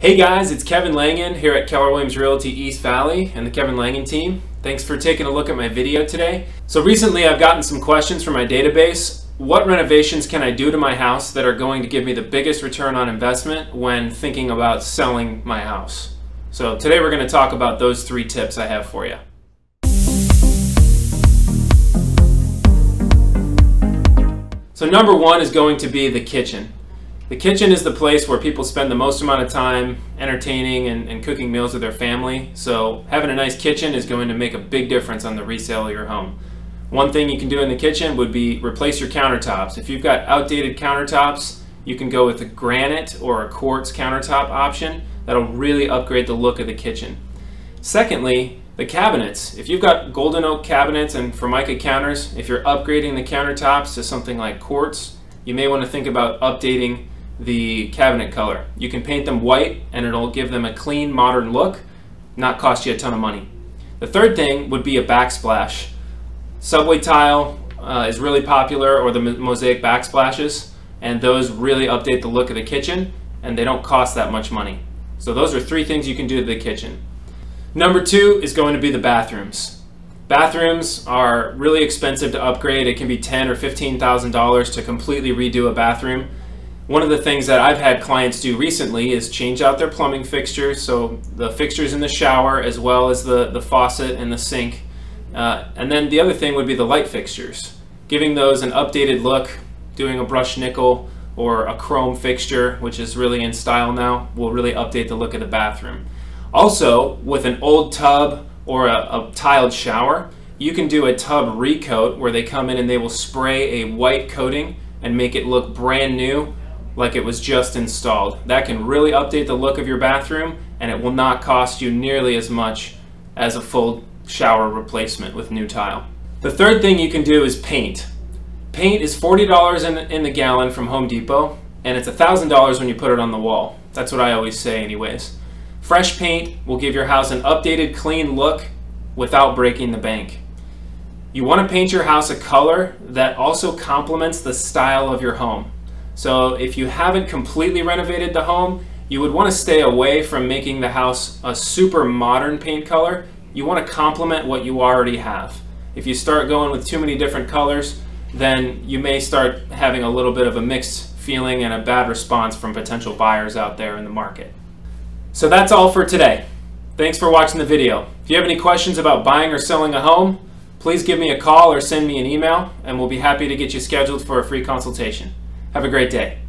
Hey guys, it's Kevin Langan here at Keller Williams Realty East Valley and the Kevin Langan Team. Thanks for taking a look at my video today. So recently I've gotten some questions from my database. What renovations can I do to my house that are going to give me the biggest return on investment when thinking about selling my house? So today we're going to talk about those three tips I have for you. So number one is going to be the kitchen. The kitchen is the place where people spend the most amount of time entertaining and cooking meals with their family. So having a nice kitchen is going to make a big difference on the resale of your home. One thing you can do in the kitchen would be replace your countertops. If you've got outdated countertops, you can go with a granite or a quartz countertop option. That'll really upgrade the look of the kitchen. Secondly, the cabinets. If you've got golden oak cabinets and Formica counters, if you're upgrading the countertops to something like quartz, you may want to think about updating the cabinet color. You can paint them white and it'll give them a clean, modern look, not cost you a ton of money. The third thing would be a backsplash. Subway tile is really popular, or the mosaic backsplashes, and those really update the look of the kitchen and they don't cost that much money. So those are three things you can do to the kitchen. Number two is going to be the bathrooms. Bathrooms are really expensive to upgrade. It can be $10,000 or $15,000 to completely redo a bathroom. One of the things that I've had clients do recently is change out their plumbing fixtures, so the fixtures in the shower as well as the faucet and the sink. And then the other thing would be the light fixtures. Giving those an updated look, doing a brushed nickel or a chrome fixture, which is really in style now, will really update the look of the bathroom. Also, with an old tub or a tiled shower, you can do a tub recoat where they come in and they will spray a white coating and make it look brand new, like it was just installed. That can really update the look of your bathroom and it will not cost you nearly as much as a full shower replacement with new tile. The third thing you can do is paint. Paint is $40 in the gallon from Home Depot, and it's $1,000 when you put it on the wall. That's what I always say anyways. Fresh paint will give your house an updated, clean look without breaking the bank. You want to paint your house a color that also complements the style of your home. So if you haven't completely renovated the home, you would want to stay away from making the house a super modern paint color. You want to complement what you already have. If you start going with too many different colors, then you may start having a little bit of a mixed feeling and a bad response from potential buyers out there in the market. So that's all for today. Thanks for watching the video. If you have any questions about buying or selling a home, please give me a call or send me an email, and we'll be happy to get you scheduled for a free consultation. Have a great day.